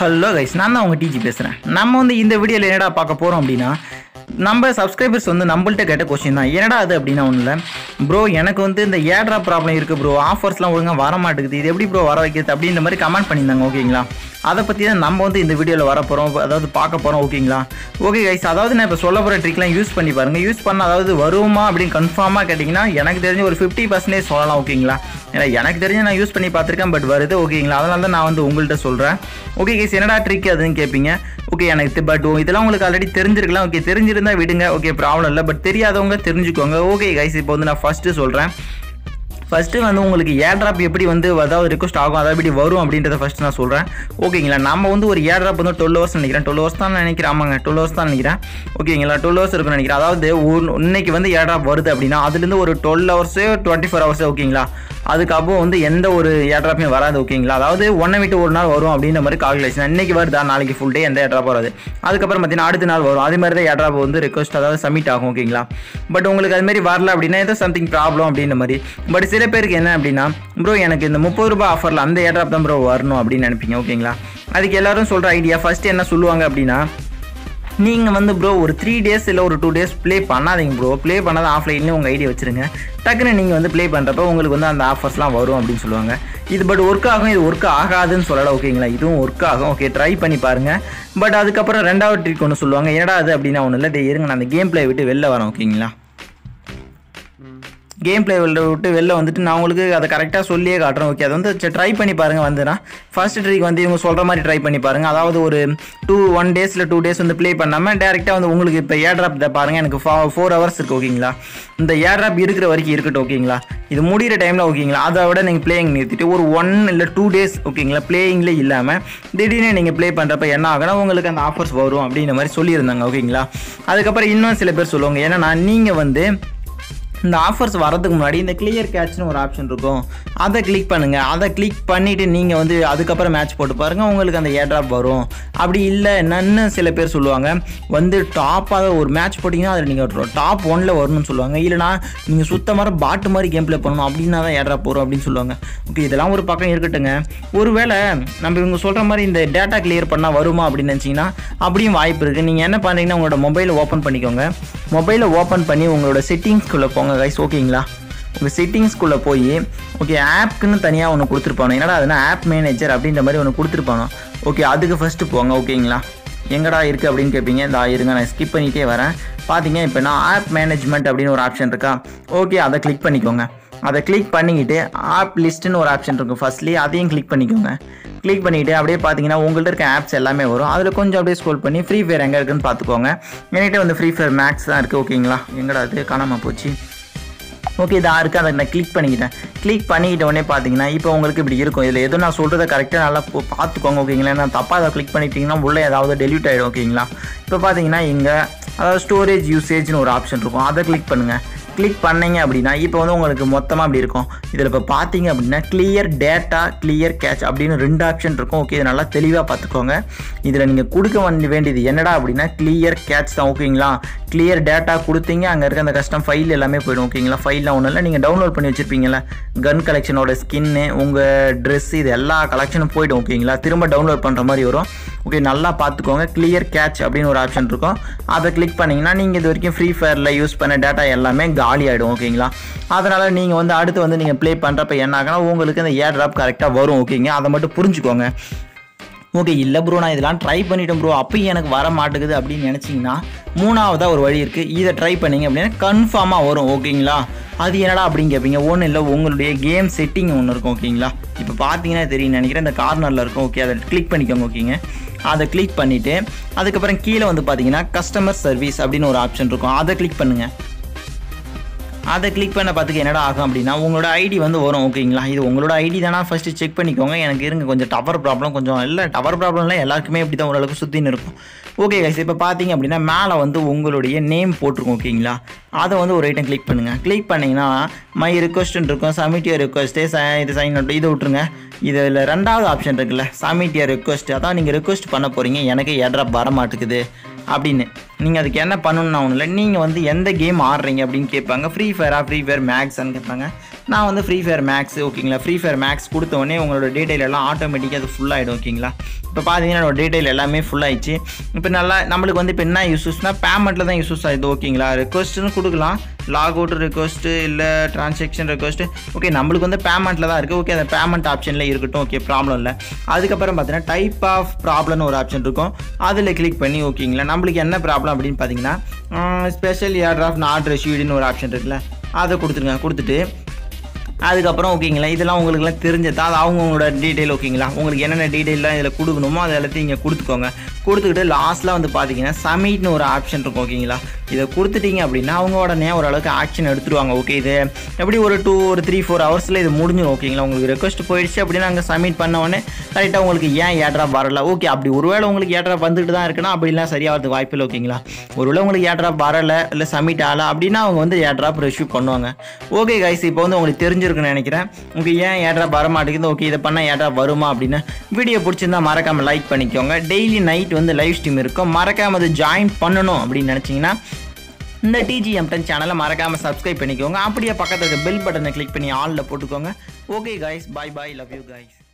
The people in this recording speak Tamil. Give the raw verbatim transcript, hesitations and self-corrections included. Hello guys, I am T G pesuren. நம்ம வந்து இந்த வீடியோல என்னடா பார்க்க போறோம் அப்படினா நம்ம subscribers வந்து நம்மள்ட்ட கேட்ட क्वेश्चन தான். என்னடா அது அப்படினா ஒண்ணுல bro எனக்கு வந்து இந்த ஏர் டிராப் problem இருக்கு bro. ஆஃபர்ஸ்லாம் ஒழுங்கா வர மாட்டேங்குது. இது எப்படி bro வர வைக்கிறது அப்படின்ற மாதிரி கமெண்ட் பண்ணிருந்தாங்க ஓகேங்களா. அத பத்தி தான் நம்ம வந்து இந்த வீடியோல வர போறோம். அதாவது பார்க்க போறோம் ஓகேங்களா. ஓகே गाइस அதாவது நான் இப்ப சொல்ல போற ட்ரிக்லாம் யூஸ் பண்ணி பாருங்க. யூஸ் பண்ண அதாவது வருமா அப்படி கன்ஃபார்மா கேட்டிங்கனா எனக்கு தெரிஞ்ச ஒரு fifty percent சொல்லலாம் ஓகேங்களா. எனக்கு தெரிஞ்ச நான் யூஸ் பண்ணி பாத்துர்க்கேன் பட் வருது ஓகேங்களா. அதனால தான் நான் வந்து உங்கள்ட்ட சொல்றேன். ஓகே गाइस என்னடா ட்ரிக் அதுன்னு கேப்பீங்க. ஓகே எனக்கு பட் இதெல்லாம் உங்களுக்கு ஆல்ரெடி தெரிஞ்சிருக்கலாம். ஓகே தெரிஞ்சிருந்தா விடுங்க. ஓகே ப்ராப்ளம் இல்ல. பட் தெரியாதவங்க தெரிஞ்சுக்கோங்க. ஓகே गाइस இப்போ வந்து நான் ஃபர்ஸ்ட் சொல்றேன். ஃபர்ஸ்ட் வந்து உங்களுக்கு ஏர் டிராப் எப்படி வந்து அதாவது ரிக்வெஸ்ட் ஆகும் அதாவது எப்படி வரும் அப்படின்றத ஃபர்ஸ்ட் நான் சொல்றேன் ஓகேங்களா. நம்ம வந்து ஒரு ஏர் டிராப் வந்து twelve hours நினைக்கிறேன் twelve hours தான் நினைக்கிறேன் ஆமாங்க twelve hours தான் நினைக்கிறேன் ஓகேங்களா. twelve hours இருக்குன்னு நினைக்கிறேன். அதாவது இன்னைக்கு வந்து ஏர் டிராப் வருது அப்படின்னா அதுலேருந்து ஒரு twelve hours twenty-four hours ஓகேங்களா. அதுக்கப்புறம் வந்து எந்த ஒரு ஏர் டிராப்பையும் வராது ஓகேங்களா. அதாவது ஒன்றை விட்டு ஒரு நாள் வரும் அப்படின்ற மாதிரி கால்குலேஷன். இன்னைக்கு வருதா நாளைக்கு ஃபுல் டே எந்த ஏர் டிராப் வராது. அதுக்கப்புறம் பார்த்தீங்கன்னா அடுத்த நாள் வரும். அதே மாதிரி தான் ஏர் டிராப் வந்து ரிக்வெஸ்ட் அதாவது சப்மிட் ஆகும் ஓகேங்களா. பட் உங்களுக்கு அதுமாதிரி வரல அப்படின்னா ஏதோ சம்திங் ப்ராப்ளம் அப்படின்ற மாதிரி. பட் சில பேருக்கு என்ன அப்படின்னா ப்ரோ எனக்கு இந்த முப்பது ரூபாய் ஆஃபரில் அந்த ஏர் டிராப் தான் ப்ரோ வரணும் அப்படின்னு நினைப்பீங்க ஓகேங்களா. அதுக்கு எல்லாரும் சொல்கிற ஐடியா ஃபர்ஸ்ட் என்ன சொல்லுவாங்க அப்படின்னா நீங்கள் வந்து ப்ரோ ஒரு த்ரீ டேஸ் இல்லை ஒரு டூ டேஸ் ப்ளே பண்ணாதீங்க ப்ரோ. ப்ளே பண்ணாத ஆஃப்லைன்லேயே உங்கள் ஐடியா வச்சுருங்க. டக்குன்னு நீங்கள் வந்து ப்ளே பண்ணுறப்போ உங்களுக்கு வந்து அந்த ஆஃபர்ஸ்லாம் வரும் அப்படின்னு சொல்லுவாங்க. இது பட் ஒர்க் ஆகும் இது ஒர்க் ஆகாதுன்னு சொல்லலாம் ஓகேங்களா. இதுவும் ஒர்க் ஆகும் ஓகே ட்ரை பண்ணி பாருங்கள். பட் அதுக்கப்புறம் ரெண்டாவது ட்ரிக் ஒன்று சொல்லுவாங்க. ஏடா அது அப்படின்னா ஒன்றும் இல்லை இருங்க நான் அந்த கேம் ப்ளே விட்டு வெளில வரேன் ஓகேங்களா. கேம் ப்ளே விட்டு வெளில வந்துட்டு நான் உங்களுக்கு அதை கரெக்டாக சொல்லியே காட்டுறேன் ஓகே. அது வந்து ட்ரை பண்ணி பாருங்கள் வந்துன்னா ஃபர்ஸ்ட் ட்ரிக் வந்து இவங்க சொல்கிற மாதிரி ட்ரை பண்ணி பாருங்கள். அதாவது ஒரு டூ ஒன் டேஸில் டூ டேஸ் வந்து ப்ளே பண்ணாமல் டேரெக்டாக வந்து உங்களுக்கு இப்போ ஏர் டிராப் பாருங்கள். எனக்கு ஃபா ஃபோர் ஹவர்ஸ் இருக்குது ஓகேங்களா. இந்த ஏர் டிராப் இருக்கிற வரைக்கும் இருக்கட்டும் ஓகேங்களா. இது முடிகிற டைமில் ஓகேங்களா. அதை விட நீங்கள் பிளேயிங் நிறுத்திட்டு ஒரு ஒன் இல்லை டூ டேஸ் ஓகேங்களா பிளேயிங்கில் இல்லாமல் திடீர்னு நீங்கள் ப்ளே பண்ணுறப்ப என்ன ஆகுனா உங்களுக்கு அந்த ஆஃபர்ஸ் வரும் அப்படின்ற மாதிரி சொல்லியிருந்தாங்க ஓகேங்களா. அதுக்கப்புறம் இன்னும் சில பேர் சொல்லுவாங்க ஏன்னா நீங்கள் வந்து இந்த ஆஃபர்ஸ் வரதுக்கு முன்னாடி இந்த கிளியர் கேட்ச்னு ஒரு ஆப்ஷன் இருக்கும் அதை கிளிக் பண்ணுங்கள். அதை கிளிக் பண்ணிவிட்டு நீங்கள் வந்து அதுக்கப்புறம் மேட்ச் போட்டு பாருங்கள் உங்களுக்கு அந்த ஏர் டிராப் வரும். அப்படி இல்லை என்னன்னு சில பேர் சொல்லுவாங்க வந்து டாப்பாக ஒரு மேட்ச் போட்டிங்கன்னா அதில் நீங்கள் டாப் ஒன்னில் வரணும்னு சொல்லுவாங்க. இல்லைனா நீங்கள் சுத்தமாக பாட்டு மாதிரி கேம் ப்ளே பண்ணணும் அப்படின்னா தான் ஏர் டிராப் வரும் அப்படின்னு சொல்லுவாங்க. ஓகே இதெல்லாம் ஒரு பக்கம் இருக்கட்டுங்க. ஒருவேளை நம்ம இவங்க சொல்கிற மாதிரி இந்த டேட்டா கிளியர் பண்ணால் வருமா அப்படின்னு நினச்சிங்கன்னா அப்படியும் வாய்ப்பு இருக்குது. நீங்கள் என்ன பண்ணுறீங்கன்னா உங்களோட மொபைலை ஓப்பன் பண்ணிக்கோங்க. மொபைலை ஓப்பன் பண்ணி உங்களோட செட்டிங்ஸ்குள்ளே போங்க கைஸ் ஓகேங்களா. உங்கள் செட்டிங்ஸ்குள்ளே போய் ஓகே ஆப்க்குன்னு தனியாக ஒன்று கொடுத்துருப்பானோ என்னடா அதுனா ஆப் மேனேஜர் அப்படின்ற மாதிரி ஒன்று கொடுத்துருப்பானோ ஓகே அதுக்கு ஃபஸ்ட்டு போங்க ஓகேங்களா. எங்கடா இருக்குது அப்படின்னு கேட்பீங்க. இந்த இருங்க நான் ஸ்கிப் பண்ணிகிட்டே வரேன். பார்த்தீங்க இப்போ நான் ஆப் மேனேஜ்மெண்ட் அப்படின்னு ஒரு ஆப்ஷன் இருக்கா ஓகே அதை கிளிக் பண்ணிக்கோங்க. அதை கிளிக் பண்ணிக்கிட்டு ஆப் லிஸ்ட்டுன்னு ஒரு ஆப்ஷன் இருக்கும் ஃபர்ஸ்ட்லேயே அதையும் கிளிக் பண்ணிக்கோங்க. கிளிக் பண்ணிவிட்டு அப்படியே பார்த்தீங்கன்னா உங்கள்கிட்ட இருக்க ஆப்ஸ் எல்லாமே வரும். அதில் கொஞ்சம் அப்படியே ஸ்க்ரோல் பண்ணி ஃப்ரீ ஃபயர் எங்கே இருக்குன்னு பார்த்துக்கோங்க. என்கிட்ட வந்து ஃப்ரீ ஃபயர் மேக்ஸ் தான் இருக்குது ஓகேங்களா. எங்கடா அது காணாமல் போச்சு ஓகே இதாக இருக்குது. அதை நான் கிளிக் பண்ணிக்கிட்டேன். கிளிக் பண்ணிக்கிட்ட உடனே பார்த்தீங்கன்னா இப்போ உங்களுக்கு இப்படி இருக்கும். இதில் எதுவும் நான் சொல்கிறத கரெக்டாக நல்லா பார்த்துக்கோங்க ஓகேங்களா. நான் தப்பாக அதை கிளிக் பண்ணிட்டீங்கன்னா உள்ளே ஏதாவது டெலிட் ஆகிடும் ஓகேங்களா. இப்போ பார்த்தீங்கன்னா இங்கே அதாவது ஸ்டோரேஜ் யூசேஜ்னு ஒரு ஆப்ஷன் இருக்கும் அதை கிளிக் பண்ணுங்கள். கிளிக் பண்ணிங்க அப்படின்னா இப்போ வந்து உங்களுக்கு மொத்தமாக அப்படி இருக்கும். இதில் இப்போ பார்த்தீங்க அப்படின்னா கிளியர் டேட்டா கிளியர் கேட்ச் அப்படின்னு ரெண்டு ஆப்ஷன் இருக்கும் ஓகே. இது நல்லா தெளிவாக பார்த்துக்கோங்க. இதில் நீங்கள் கொடுக்க வந்து வேண்டியது என்னடா அப்படின்னா கிளியர் கேட்ச் தான் ஓகேங்களா. கிளியர் டேட்டா கொடுத்தீங்க அங்கே இருக்க அந்த கஸ்டம் ஃபைல் எல்லாமே போயிடும் ஓகேங்களா. ஃபைல்லாம் ஒன்றும் இல்லை நீங்கள் டவுன்லோட் பண்ணி வச்சுருப்பீங்களா கன் கலெக்ஷனோட ஸ்கின்னு உங்கள் ட்ரெஸ் இது எல்லா கலெக்ஷனும் போய்டும் ஓகேங்களா. திரும்ப டவுன்லோட் பண்ணுற மாதிரி வரும் ஓகே. நல்லா பார்த்துக்கோங்க. கிளியர் கேட்ச் அப்படின்னு ஒரு ஆப்ஷன் இருக்கும் அதை கிளிக் பண்ணிங்கன்னா நீங்கள் இது வரைக்கும் ஃப்ரீ ஃபயரில் யூஸ் பண்ண டேட்டா எல்லாமே ஆலி ஆகிடும் ஓகேங்களா. அதனால் நீங்கள் வந்து அடுத்து வந்து நீங்கள் ப்ளே பண்ணுறப்ப என்ன ஆகுனா உங்களுக்கு அந்த ஏர் டிராப் கரெக்டாக வரும் ஓகேங்க. அதை மட்டும் புரிஞ்சுக்கோங்க ஓகே. இல்லை ப்ரோ நான் இதெல்லாம் ட்ரை பண்ணிவிட்டேன் ப்ரோ அப்பயும் எனக்கு வர மாட்டேங்குது அப்படின்னு நினச்சிங்கன்னா மூணாவதாக ஒரு வழி இருக்குது. இதை ட்ரை பண்ணிங்க அப்படின்னா கன்ஃபார்மாக வரும் ஓகேங்களா. அது என்னடா அப்படின்னு கேட்பீங்க. ஒன்றும் இல்லை உங்களுடைய கேம் செட்டிங் ஒன்று இருக்கும் ஓகேங்களா. இப்போ பார்த்தீங்கன்னா தெரியும் நினைக்கிறேன் இந்த கார்னரில் இருக்கும் ஓகே. அதை கிளிக் பண்ணிக்கோங்க ஓகேங்க. அதை கிளிக் பண்ணிவிட்டு அதுக்கப்புறம் கீழே வந்து பார்த்தீங்கன்னா கஸ்டமர் சர்வீஸ் அப்படின்னு ஒரு ஆப்ஷன் இருக்கும் அதை கிளிக் பண்ணுங்கள். அதை கிளிக் பண்ண பார்த்துக்க என்னடா ஆகும் அப்படின்னா உங்களோட ஐடி வந்து வரும் ஓகேங்களா. இது உங்களோட ஐடி தானா ஃபஸ்ட்டு செக் பண்ணிக்கோங்க. எனக்கு இருங்க கொஞ்சம் டவர் ப்ராப்ளம் கொஞ்சம் இல்லை டவர் ப்ராப்ளம்லாம் எல்லாருக்குமே இப்படி தான் ஓரளவுக்கு சுற்றின்னு இருக்கும் ஓகே கைஸ். இப்போ பார்த்தீங்க அப்படின்னா மேலே வந்து உங்களுடைய நேம் போட்டிருக்கும் ஓகேங்களா. அதை வந்து ஒரு ஐட்டம் கிளிக் பண்ணுங்கள். கிளிக் பண்ணிங்கன்னா மை ரிக்வெஸ்ட்டுன்னு இருக்கும். சமிட் யுவர் ரிக்வெஸ்ட்டே ச இது சைன் அவுட் இதை விட்டுருங்க. இதில் ரெண்டாவது ஆப்ஷன் இருக்குல்ல சமிட் யுவர் ரிக்வெஸ்ட் அதான் நீங்கள் ரிக்வெஸ்ட் பண்ண போகிறீங்க எனக்கு ஏர் டிராப் வர மாட்டேங்குது அப்படின்னு. நீங்கள் அதுக்கு என்ன பண்ணணும்னா ஒன்றும் இல்லை நீங்கள் வந்து எந்த கேம் ஆடுறீங்க அப்படின்னு கேட்பாங்க. ஃப்ரீ ஃபயரா ஃப்ரீ ஃபயர் மேக்ஸான்னு கேட்பாங்க. நான் வந்து Free Fire Max ஓகேங்களா, Free Fire Max கொடுத்த உடனே உங்களோட டீடைல் எல்லாம் ஆட்டோமேட்டிக்காக அது ஃபுல் ஆகிடும் ஓகேங்களா. இப்போ பார்த்தீங்கன்னா என்னோட டீடைல் எல்லாமே ஃபுல் ஆகிடுச்சு. இப்போ நல்லா நம்மளுக்கு வந்து இப்போ என்ன யூஸஸ்னால் பேமெண்ட்டில் தான் யூஸஸ் ஆகிடுது ஓகேங்களா. ரெக்வஸ்ட்டுன்னு கொடுக்கலாம், லாக் அவுட் ரெக்வஸ்ட்டு இல்லை ட்ரான்சாக்ஷன் ரெக்வஸ்ட்டு, ஓகே நம்மளுக்கு வந்து பேமெண்ட்டில் தான் இருக்குது. ஓகே அந்த பேமெண்ட் ஆப்ஷனில் இருக்கட்டும், ஓகே ப்ராப்ளம் இல்லை. அதுக்கப்புறம் பார்த்தீங்கன்னா டைப் ஆஃப் ப்ராப்ளம்னு ஒரு ஆப்ஷன் இருக்கும், அதில் கிளிக் பண்ணி ஓகேங்களா. நம்மளுக்கு என்ன ப்ராப்ளம் அப்படின்னு பார்த்தீங்கன்னா ஸ்பெஷல் ஏர் ஆஃப் நாட் ரெசியூடுன்னு ஒரு ஆப்ஷன் இருக்குல்ல, அதை கொடுத்துருங்க. கொடுத்துட்டு அதுக்கப்புறம் ஓகேங்களா, இதெல்லாம் உங்களுக்குலாம் தெரிஞ்சதா அது அவங்கவுங்களோட டீட்டெயில் ஓகேங்களா. உங்களுக்கு என்னென்ன டீட்டெயிலாம் இதில் கொடுக்கணுமோ அதை எல்லாத்தையும் இங்கே கொடுத்துக்கோங்க. கொடுத்துக்கிட்டு லாஸ்ட்டில் வந்து பார்த்தீங்கன்னா சமிட்னு ஒரு ஆப்ஷன் இருக்கும் ஓகேங்களா. இதை கொடுத்துட்டிங்க அப்படின்னா அவங்க உடனே ஓரளவுக்கு ஆக்ஷன் எடுத்துருவாங்க. ஓகே இது எப்படி ஒரு டூ ஒரு த்ரீ ஃபோர் ஹவர்ஸில் இது முடிஞ்சிடும் ஓகேங்களா. உங்களுக்கு ரெக்வஸ்ட் போயிடுச்சு அப்படின்னா அங்கே சமிட் பண்ண உடனே கரெக்டாக உங்களுக்கு ஏன் ஏட்ராப் வரல, ஓகே அப்படி ஒருவேளை உங்களுக்கு ஏட்ராப் வந்துட்டு தான் இருக்குன்னா அப்படிலாம் சரியாகிறதுக்கு வாய்ப்பில்லை ஓகேங்களா. ஒருவேளை உங்களுக்கு ஏட்ராப் வரலை இல்லை சமிட் ஆகலை அப்படின்னா அவங்க வந்து ஏட்ராப் ரெசியூவ் பண்ணுவாங்க. ஓகே கைஸ் இப்போ வந்து உங்களுக்கு தெரிஞ்ச இருக்குன்னு நினைக்கிறேன். உங்களுக்கு ஏன் ஏட்ராப் வர மாட்டேங்குது, ஓகே இதை பண்ணால் ஏட்ராப் வருமா அப்படின்னு. வீடியோ பிடிச்சிருந்தா மறக்காம லைக் பண்ணிக்கோங்க. டெய்லி நைட் வந்து லைவ் ஸ்ட்ரீம் இருக்கும், மறக்காம அதை ஜாயின் பண்ணணும் அப்படின்னு நினச்சிங்கன்னா இந்த டிஜிஎம் சேனலை மறக்காம சப்ஸ்கிரைப் பண்ணிக்கோங்க. அப்படியே பக்கத்தில் இருக்க பெல் பட்டனை கிளிக் பண்ணி ஆலில் போட்டுக்கோங்க. Okay guys, bye bye, love you guys.